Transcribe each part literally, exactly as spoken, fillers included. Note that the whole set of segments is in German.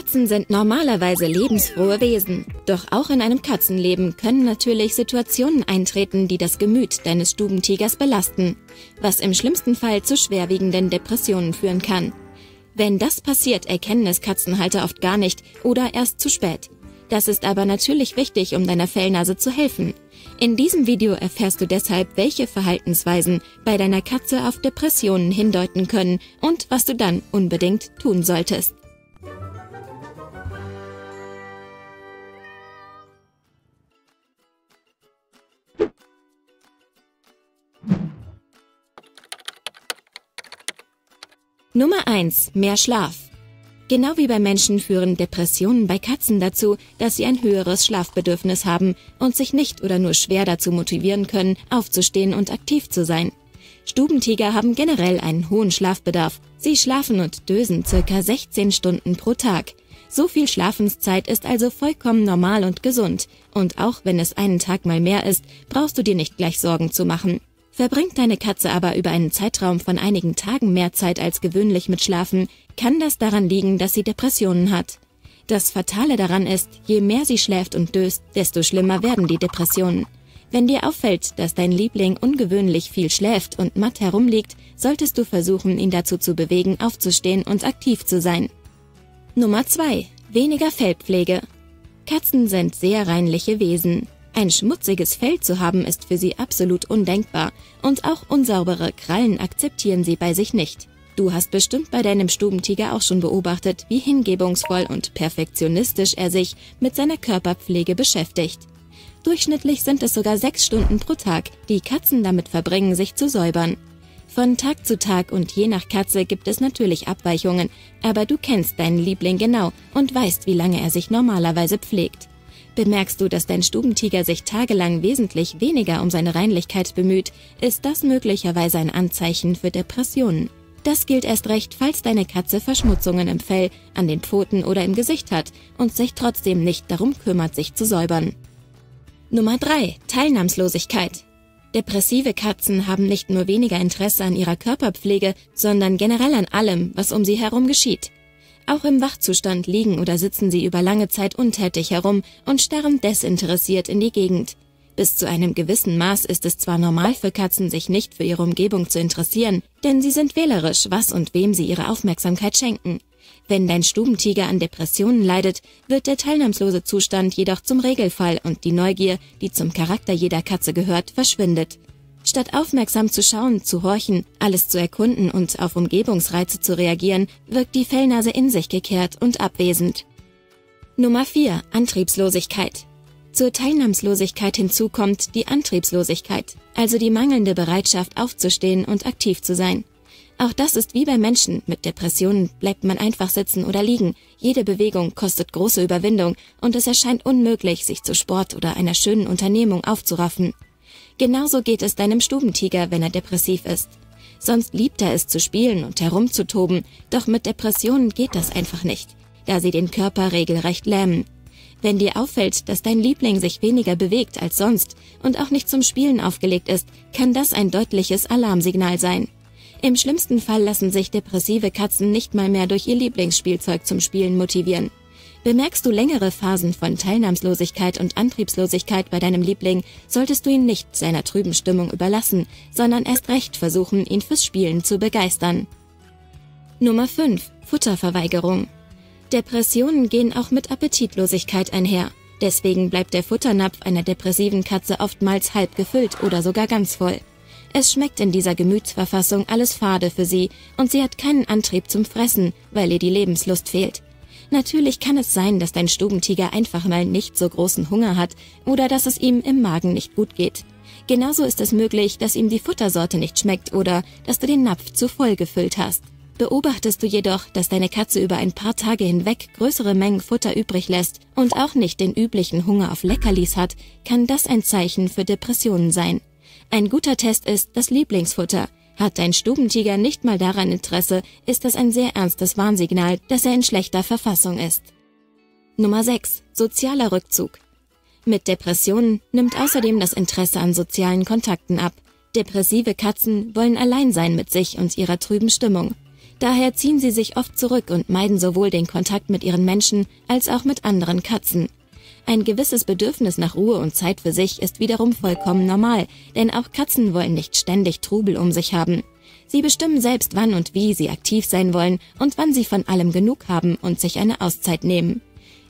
Katzen sind normalerweise lebensfrohe Wesen. Doch auch in einem Katzenleben können natürlich Situationen eintreten, die das Gemüt deines Stubentigers belasten, was im schlimmsten Fall zu schwerwiegenden Depressionen führen kann. Wenn das passiert, erkennen es Katzenhalter oft gar nicht oder erst zu spät. Das ist aber natürlich wichtig, um deiner Fellnase zu helfen. In diesem Video erfährst du deshalb, welche Verhaltensweisen bei deiner Katze auf Depressionen hindeuten können und was du dann unbedingt tun solltest. Nummer eins. Mehr Schlaf. Genau wie bei Menschen führen Depressionen bei Katzen dazu, dass sie ein höheres Schlafbedürfnis haben und sich nicht oder nur schwer dazu motivieren können, aufzustehen und aktiv zu sein. Stubentiger haben generell einen hohen Schlafbedarf. Sie schlafen und dösen ca. sechzehn Stunden pro Tag. So viel Schlafenszeit ist also vollkommen normal und gesund. Und auch wenn es einen Tag mal mehr ist, brauchst du dir nicht gleich Sorgen zu machen. Verbringt deine Katze aber über einen Zeitraum von einigen Tagen mehr Zeit als gewöhnlich mit Schlafen, kann das daran liegen, dass sie Depressionen hat. Das Fatale daran ist, je mehr sie schläft und döst, desto schlimmer werden die Depressionen. Wenn dir auffällt, dass dein Liebling ungewöhnlich viel schläft und matt herumliegt, solltest du versuchen, ihn dazu zu bewegen, aufzustehen und aktiv zu sein. Nummer zwei. Weniger Fellpflege. Katzen sind sehr reinliche Wesen. Ein schmutziges Fell zu haben, ist für sie absolut undenkbar und auch unsaubere Krallen akzeptieren sie bei sich nicht. Du hast bestimmt bei deinem Stubentiger auch schon beobachtet, wie hingebungsvoll und perfektionistisch er sich mit seiner Körperpflege beschäftigt. Durchschnittlich sind es sogar sechs Stunden pro Tag, die Katzen damit verbringen, sich zu säubern. Von Tag zu Tag und je nach Katze gibt es natürlich Abweichungen, aber du kennst deinen Liebling genau und weißt, wie lange er sich normalerweise pflegt. Bemerkst du, dass dein Stubentiger sich tagelang wesentlich weniger um seine Reinlichkeit bemüht, ist das möglicherweise ein Anzeichen für Depressionen. Das gilt erst recht, falls deine Katze Verschmutzungen im Fell, an den Pfoten oder im Gesicht hat und sich trotzdem nicht darum kümmert, sich zu säubern. Nummer drei. Teilnahmslosigkeit. Depressive Katzen haben nicht nur weniger Interesse an ihrer Körperpflege, sondern generell an allem, was um sie herum geschieht. Auch im Wachzustand liegen oder sitzen sie über lange Zeit untätig herum und starren desinteressiert in die Gegend. Bis zu einem gewissen Maß ist es zwar normal für Katzen, sich nicht für ihre Umgebung zu interessieren, denn sie sind wählerisch, was und wem sie ihre Aufmerksamkeit schenken. Wenn dein Stubentiger an Depressionen leidet, wird der teilnahmslose Zustand jedoch zum Regelfall und die Neugier, die zum Charakter jeder Katze gehört, verschwindet. Statt aufmerksam zu schauen, zu horchen, alles zu erkunden und auf Umgebungsreize zu reagieren, wirkt die Fellnase in sich gekehrt und abwesend. Nummer vier. Antriebslosigkeit. Zur Teilnahmslosigkeit hinzu kommt die Antriebslosigkeit, also die mangelnde Bereitschaft aufzustehen und aktiv zu sein. Auch das ist wie bei Menschen, mit Depressionen bleibt man einfach sitzen oder liegen, jede Bewegung kostet große Überwindung und es erscheint unmöglich, sich zu Sport oder einer schönen Unternehmung aufzuraffen. Genauso geht es deinem Stubentiger, wenn er depressiv ist. Sonst liebt er es zu spielen und herumzutoben, doch mit Depressionen geht das einfach nicht, da sie den Körper regelrecht lähmen. Wenn dir auffällt, dass dein Liebling sich weniger bewegt als sonst und auch nicht zum Spielen aufgelegt ist, kann das ein deutliches Alarmsignal sein. Im schlimmsten Fall lassen sich depressive Katzen nicht mal mehr durch ihr Lieblingsspielzeug zum Spielen motivieren. Bemerkst du längere Phasen von Teilnahmslosigkeit und Antriebslosigkeit bei deinem Liebling, solltest du ihn nicht seiner trüben Stimmung überlassen, sondern erst recht versuchen, ihn fürs Spielen zu begeistern. Nummer fünf. Futterverweigerung. Depressionen gehen auch mit Appetitlosigkeit einher. Deswegen bleibt der Futternapf einer depressiven Katze oftmals halb gefüllt oder sogar ganz voll. Es schmeckt in dieser Gemütsverfassung alles fade für sie und sie hat keinen Antrieb zum Fressen, weil ihr die Lebenslust fehlt. Natürlich kann es sein, dass dein Stubentiger einfach mal nicht so großen Hunger hat oder dass es ihm im Magen nicht gut geht. Genauso ist es möglich, dass ihm die Futtersorte nicht schmeckt oder dass du den Napf zu voll gefüllt hast. Beobachtest du jedoch, dass deine Katze über ein paar Tage hinweg größere Mengen Futter übrig lässt und auch nicht den üblichen Hunger auf Leckerlis hat, kann das ein Zeichen für Depressionen sein. Ein guter Test ist das Lieblingsfutter. Hat dein Stubentiger nicht mal daran Interesse, ist das ein sehr ernstes Warnsignal, dass er in schlechter Verfassung ist. Nummer sechs. Sozialer Rückzug. Mit Depressionen nimmt außerdem das Interesse an sozialen Kontakten ab. Depressive Katzen wollen allein sein mit sich und ihrer trüben Stimmung. Daher ziehen sie sich oft zurück und meiden sowohl den Kontakt mit ihren Menschen als auch mit anderen Katzen. Ein gewisses Bedürfnis nach Ruhe und Zeit für sich ist wiederum vollkommen normal, denn auch Katzen wollen nicht ständig Trubel um sich haben. Sie bestimmen selbst, wann und wie sie aktiv sein wollen und wann sie von allem genug haben und sich eine Auszeit nehmen.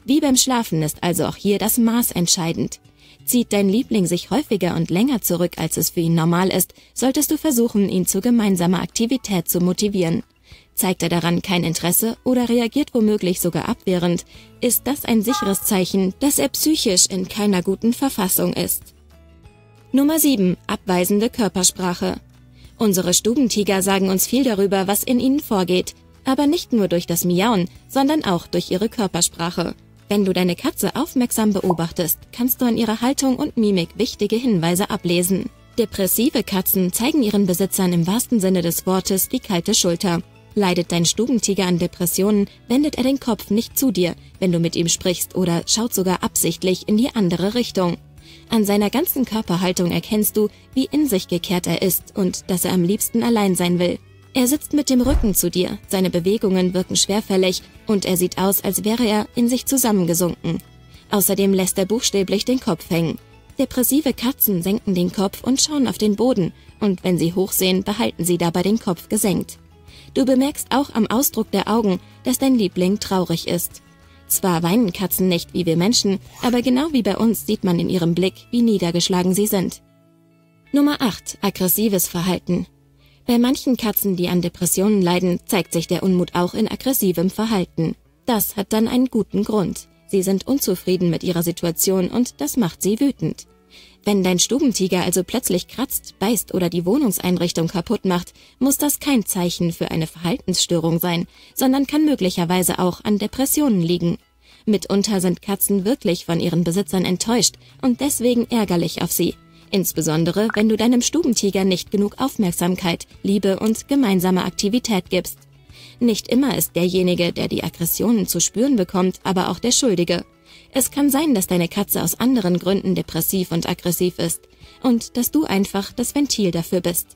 Wie beim Schlafen ist also auch hier das Maß entscheidend. Zieht dein Liebling sich häufiger und länger zurück, als es für ihn normal ist, solltest du versuchen, ihn zu gemeinsamer Aktivität zu motivieren. Zeigt er daran kein Interesse oder reagiert womöglich sogar abwehrend, ist das ein sicheres Zeichen, dass er psychisch in keiner guten Verfassung ist. Nummer sieben. Abweisende Körpersprache. Unsere Stubentiger sagen uns viel darüber, was in ihnen vorgeht, aber nicht nur durch das Miauen, sondern auch durch ihre Körpersprache. Wenn du deine Katze aufmerksam beobachtest, kannst du an ihrer Haltung und Mimik wichtige Hinweise ablesen. Depressive Katzen zeigen ihren Besitzern im wahrsten Sinne des Wortes die kalte Schulter. Leidet dein Stubentiger an Depressionen, wendet er den Kopf nicht zu dir, wenn du mit ihm sprichst, oder schaut sogar absichtlich in die andere Richtung. An seiner ganzen Körperhaltung erkennst du, wie in sich gekehrt er ist und dass er am liebsten allein sein will. Er sitzt mit dem Rücken zu dir, seine Bewegungen wirken schwerfällig und er sieht aus, als wäre er in sich zusammengesunken. Außerdem lässt er buchstäblich den Kopf hängen. Depressive Katzen senken den Kopf und schauen auf den Boden, und wenn sie hochsehen, behalten sie dabei den Kopf gesenkt. Du bemerkst auch am Ausdruck der Augen, dass dein Liebling traurig ist. Zwar weinen Katzen nicht wie wir Menschen, aber genau wie bei uns sieht man in ihrem Blick, wie niedergeschlagen sie sind. Nummer acht. Aggressives Verhalten. Bei manchen Katzen, die an Depressionen leiden, zeigt sich der Unmut auch in aggressivem Verhalten. Das hat dann einen guten Grund. Sie sind unzufrieden mit ihrer Situation und das macht sie wütend. Wenn dein Stubentiger also plötzlich kratzt, beißt oder die Wohnungseinrichtung kaputt macht, muss das kein Zeichen für eine Verhaltensstörung sein, sondern kann möglicherweise auch an Depressionen liegen. Mitunter sind Katzen wirklich von ihren Besitzern enttäuscht und deswegen ärgerlich auf sie. Insbesondere, wenn du deinem Stubentiger nicht genug Aufmerksamkeit, Liebe und gemeinsame Aktivität gibst. Nicht immer ist derjenige, der die Aggressionen zu spüren bekommt, aber auch der Schuldige. Es kann sein, dass deine Katze aus anderen Gründen depressiv und aggressiv ist und dass du einfach das Ventil dafür bist.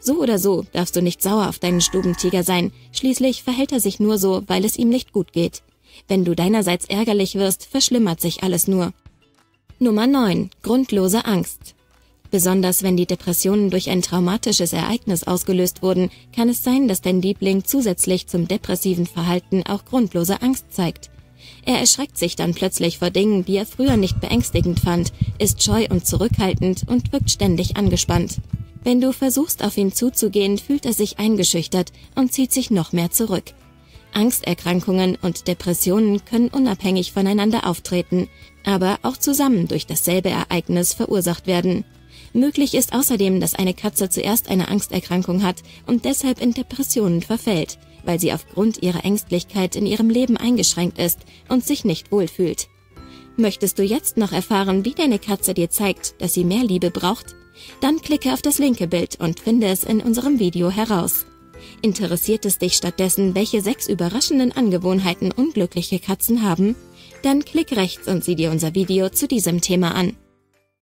So oder so darfst du nicht sauer auf deinen Stubentiger sein, schließlich verhält er sich nur so, weil es ihm nicht gut geht. Wenn du deinerseits ärgerlich wirst, verschlimmert sich alles nur. Nummer neun. Grundlose Angst. Besonders wenn die Depressionen durch ein traumatisches Ereignis ausgelöst wurden, kann es sein, dass dein Liebling zusätzlich zum depressiven Verhalten auch grundlose Angst zeigt. Er erschreckt sich dann plötzlich vor Dingen, die er früher nicht beängstigend fand, ist scheu und zurückhaltend und wirkt ständig angespannt. Wenn du versuchst, auf ihn zuzugehen, fühlt er sich eingeschüchtert und zieht sich noch mehr zurück. Angsterkrankungen und Depressionen können unabhängig voneinander auftreten, aber auch zusammen durch dasselbe Ereignis verursacht werden. Möglich ist außerdem, dass eine Katze zuerst eine Angsterkrankung hat und deshalb in Depressionen verfällt, weil sie aufgrund ihrer Ängstlichkeit in ihrem Leben eingeschränkt ist und sich nicht wohlfühlt. Möchtest du jetzt noch erfahren, wie deine Katze dir zeigt, dass sie mehr Liebe braucht? Dann klicke auf das linke Bild und finde es in unserem Video heraus. Interessiert es dich stattdessen, welche sechs überraschenden Angewohnheiten unglückliche Katzen haben? Dann klick rechts und sieh dir unser Video zu diesem Thema an.